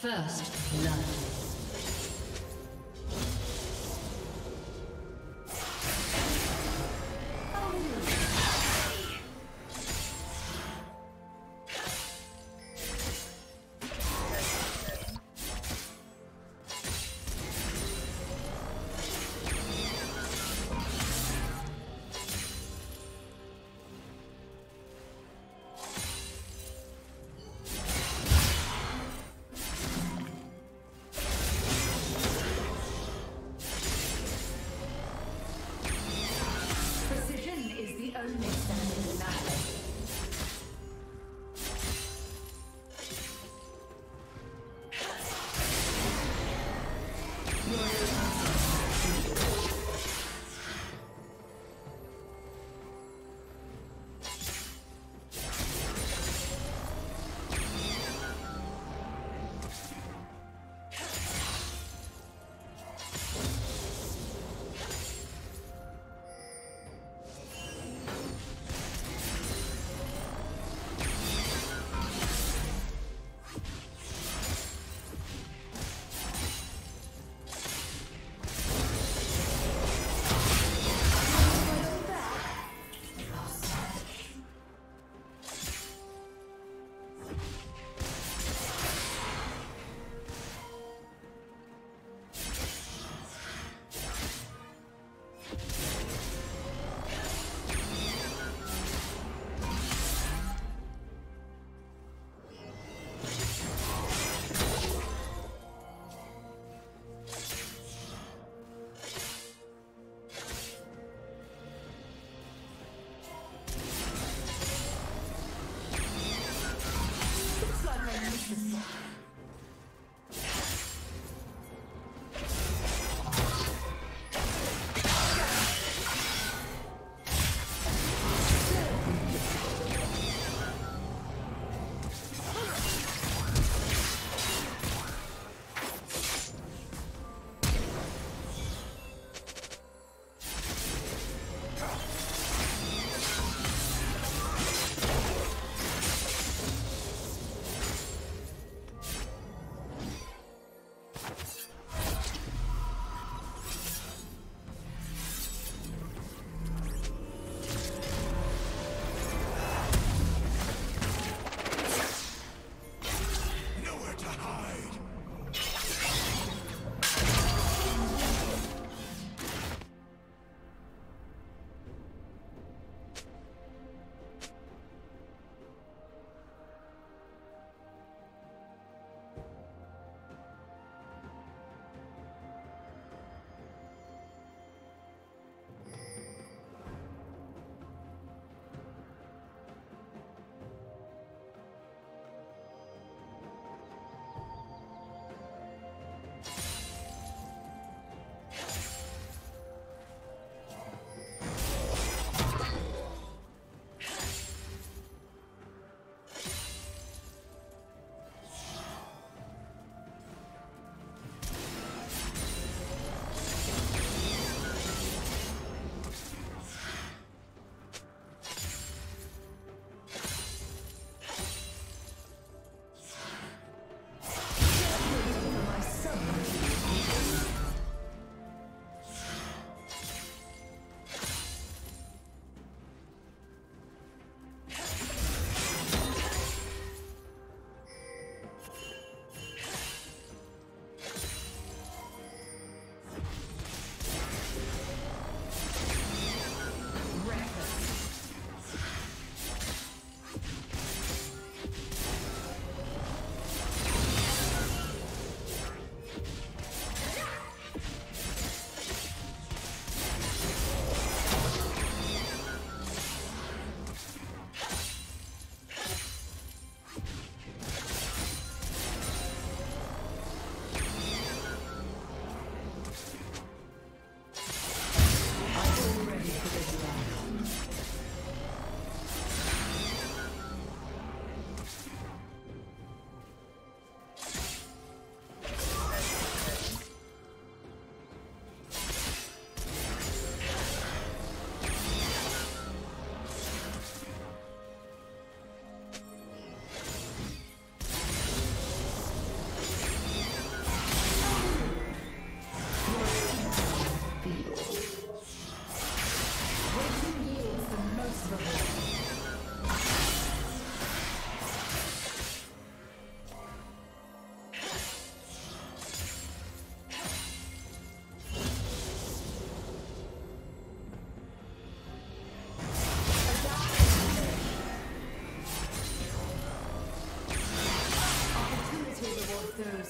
First love.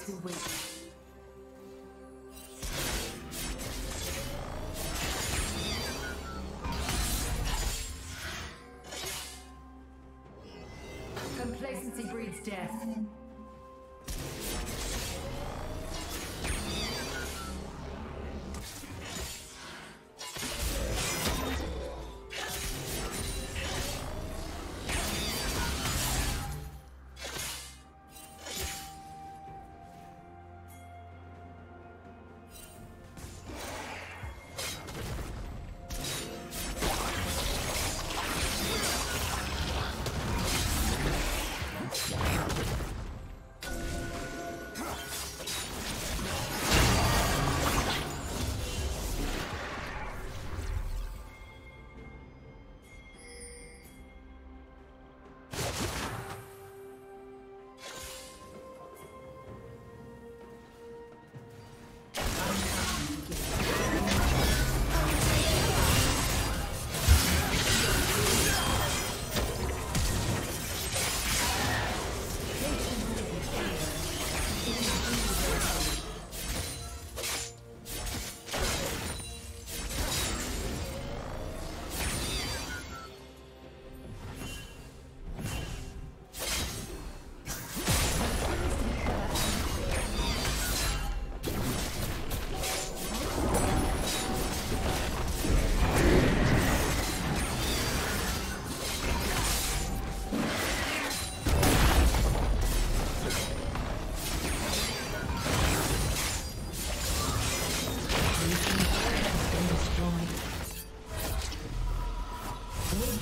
who wait.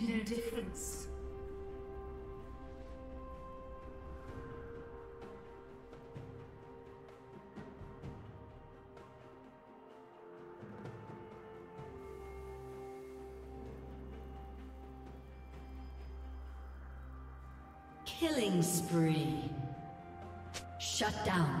made no difference. Killing spree. Shut down.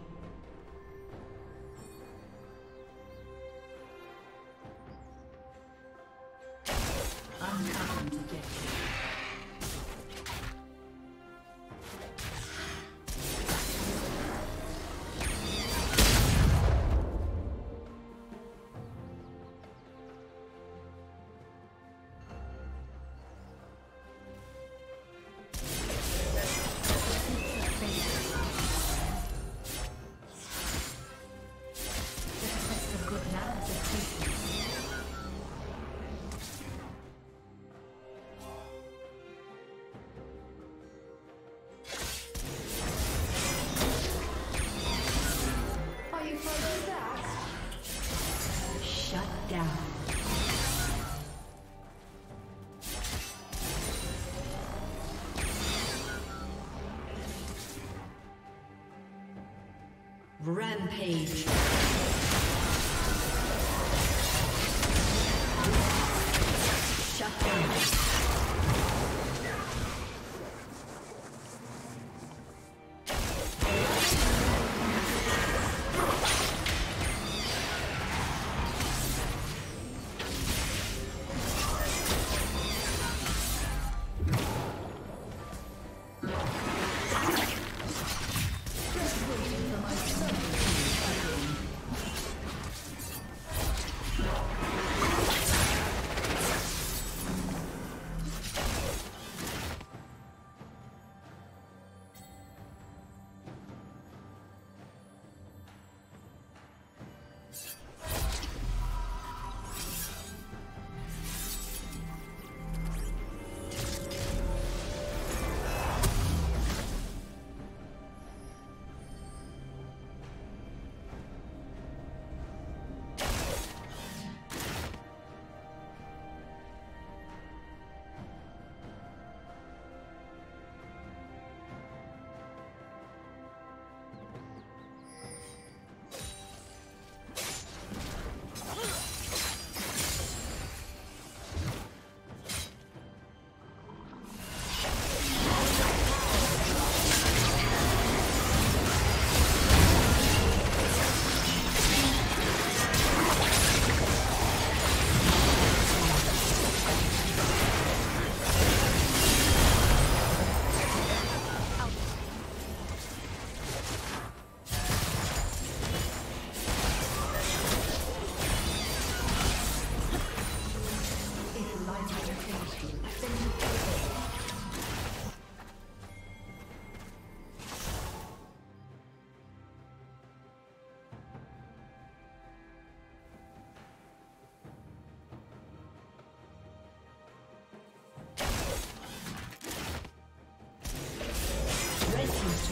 Rampage. Shut down.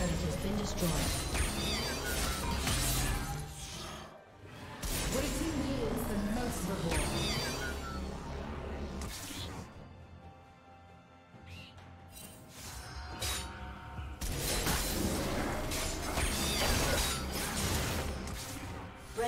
turret has been destroyed. Waiting is the merciful.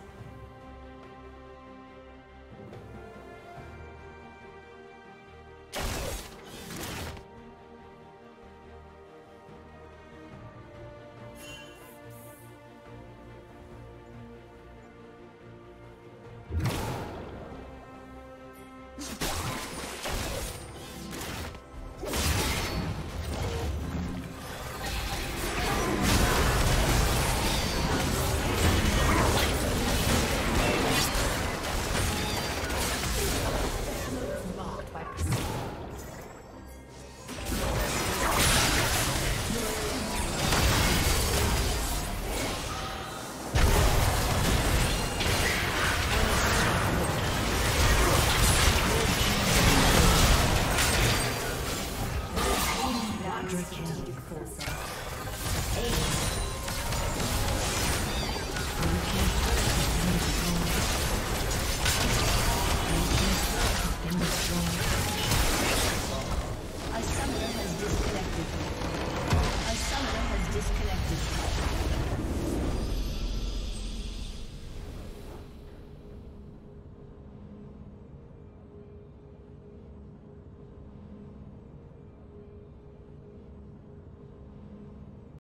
Thank you.